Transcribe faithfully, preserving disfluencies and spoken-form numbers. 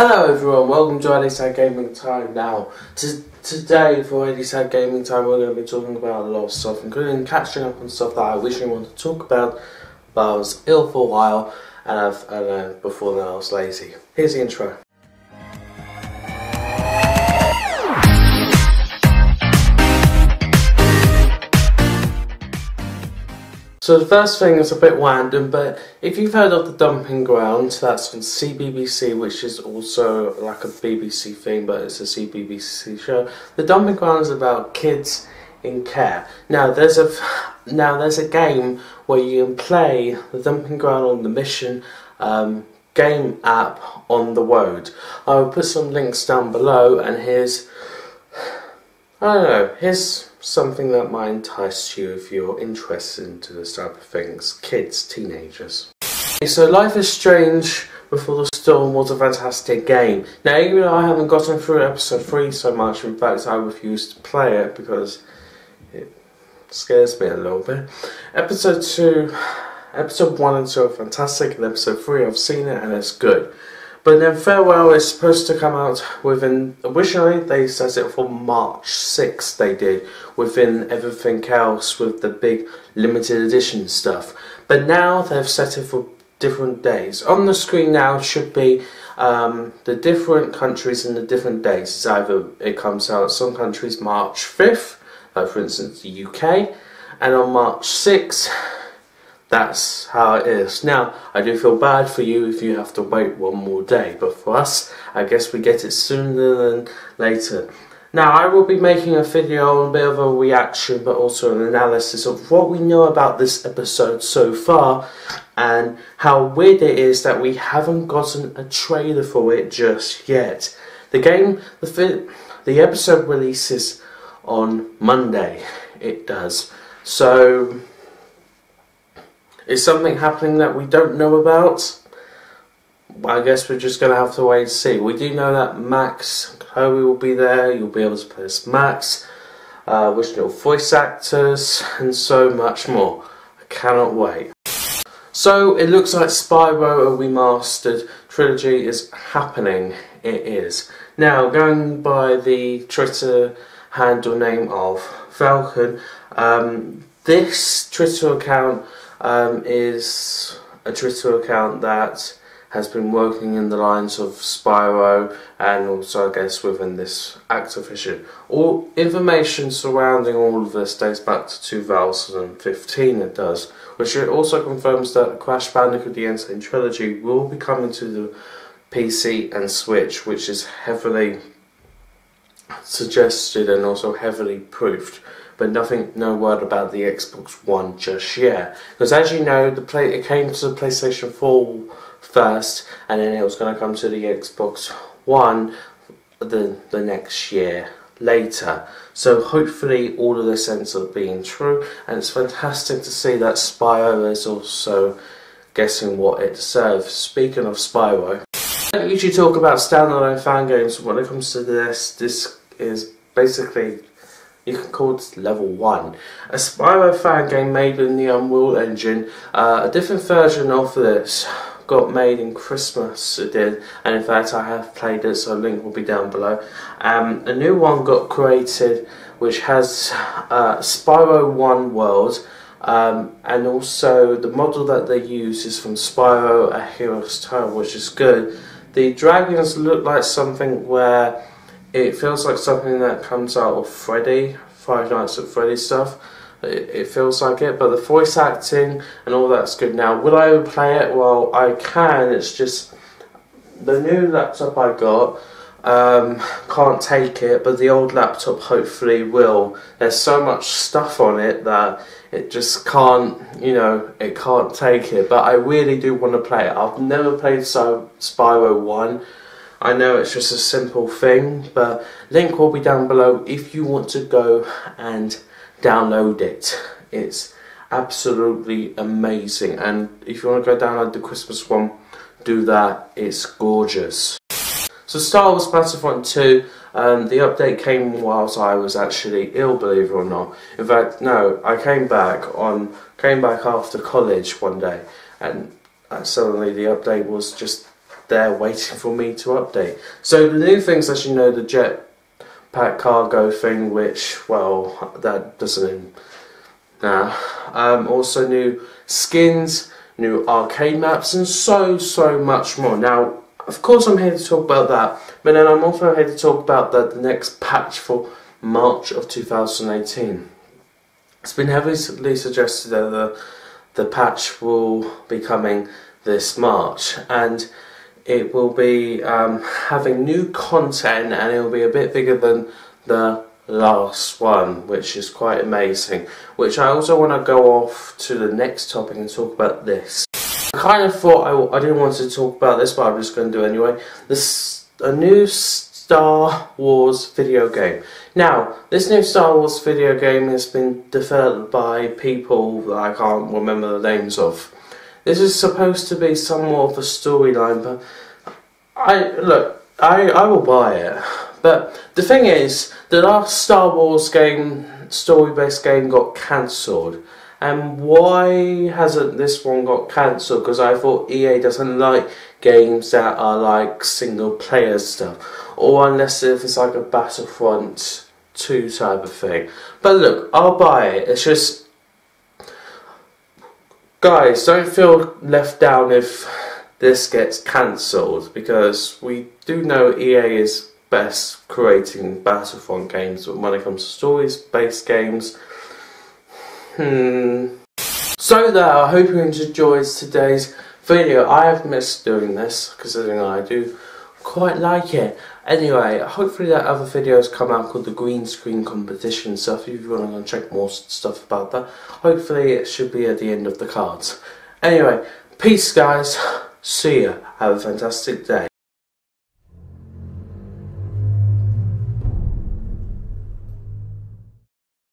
Hello everyone, welcome to N-Sane Gaming Time. Now, to, today for N-Sane Gaming Time we're going to be talking about a lot of stuff, including catching up on stuff that I wish I wanted to talk about, but I was ill for a while, and I've, I don't know, before then I was lazy. Here's the intro. So the first thing is a bit random, but if you've heard of The Dumping Ground, that's from C B B C, which is also like a B B C thing, but it's a C B B C show. The Dumping Ground is about kids in care. Now there's a now there's a game where you can play The Dumping Ground on the Mission um, game app on the road. I will put some links down below, and here's I don't know here's. something that might entice you if you're interested into this type of things. Kids, teenagers. So Life is Strange Before the Storm was a fantastic game. Now even though I haven't gotten through episode three so much, in fact I refuse to play it because it scares me a little bit. Episode two, episode one and two are fantastic, and episode three I've seen it and it's good. But then Farewell is supposed to come out within, originally they set it for March sixth, they did, within everything else with the big limited edition stuff. But now they've set it for different days. On the screen now should be um, the different countries and the different days. It's either it comes out some countries March fifth, like for instance the U K, and on March sixth. That's how it is. Now, I do feel bad for you if you have to wait one more day, but for us, I guess we get it sooner than later. Now, I will be making a video on a bit of a reaction, but also an analysis of what we know about this episode so far, and how weird it is that we haven't gotten a trailer for it just yet. The game, the, the episode releases on Monday. It does. So is something happening that we don't know about? I guess we're just going to have to wait and see. We do know that Max, Chloe will be there. You'll be able to play as Max, uh, which little voice actors, and so much more. I cannot wait. So it looks like Spyro a Remastered Trilogy is happening. It is. Now, going by the Twitter handle name of Falcon, um, this Twitter account Um, is a Twitter account that has been working in the lines of Spyro and also I guess within this Activision. All information surrounding all of this dates back to two thousand fifteen, it does, which it also confirms that Crash Bandicoot the N-Sane Trilogy will be coming to the P C and Switch, which is heavily suggested and also heavily proofed. But nothing, no word about the Xbox One just yet. Because as you know, the play it came to the PlayStation four first, and then it was going to come to the Xbox One the the next year later. So hopefully all of this ends up being true, and it's fantastic to see that Spyro is also getting what it deserves. Speaking of Spyro, I don't usually talk about standalone fan games, but when it comes to this, this is basically, you can call it level one. A Spyro fan game made in the Unreal Engine. Uh, a different version of this got made in Christmas, it did, and in fact I have played it, so a link will be down below. Um, a new one got created which has uh, Spyro one World, um, and also the model that they use is from Spyro A Hero's Tale, which is good. The dragons look like something where it feels like something that comes out of Freddy, Five Nights at Freddy stuff. It, it feels like it, but the voice acting and all that's good. Now, will I play it? Well, I can. It's just the new laptop I got um, can't take it, but the old laptop hopefully will. There's so much stuff on it that it just can't, you know, it can't take it. But I really do want to play it. I've never played so Spyro one. I know it's just a simple thing, but link will be down below if you want to go and download it. It's absolutely amazing, and if you want to go download the Christmas one, do that. It's gorgeous. So Star Wars Battlefront two, um, the update came whilst I was actually ill, believe it or not. In fact, no, I came back on came back after college one day, and suddenly the update was just there waiting for me to update. So the new things, as you know, the jetpack cargo thing, which, well, that doesn't... Nah. Um, also new skins, new arcade maps, and so, so much more. Now, of course I'm here to talk about that, but then I'm also here to talk about the, the next patch for March of two thousand eighteen. It's been heavily suggested that the, the patch will be coming this March, and it will be um, having new content, and it will be a bit bigger than the last one, which is quite amazing. Which I also want to go off to the next topic and talk about this. I kind of thought I, w I didn't want to talk about this, but I'm just going to do it anyway. This a new Star Wars video game. Now, this new Star Wars video game has been developed by people that I can't remember the names of. This is supposed to be somewhat of a storyline, but I look, I I will buy it. But the thing is, the last Star Wars game, story-based game, got cancelled. And why hasn't this one got cancelled? Because I thought E A doesn't like games that are like single-player stuff. Or unless if it's like a Battlefront two type of thing. But look, I'll buy it. It's just... Guys, don't feel left down if this gets cancelled. Because we do know E A is best creating Battlefront games, but when it comes to stories-based games... Hmm. So there, I hope you enjoyed today's video. I have missed doing this, considering I do quite like it. Anyway, hopefully that other videos come out called the green screen competition stuff, if you want to check more stuff about that. Hopefully it should be at the end of the cards. Anyway, peace guys, see ya, have a fantastic day.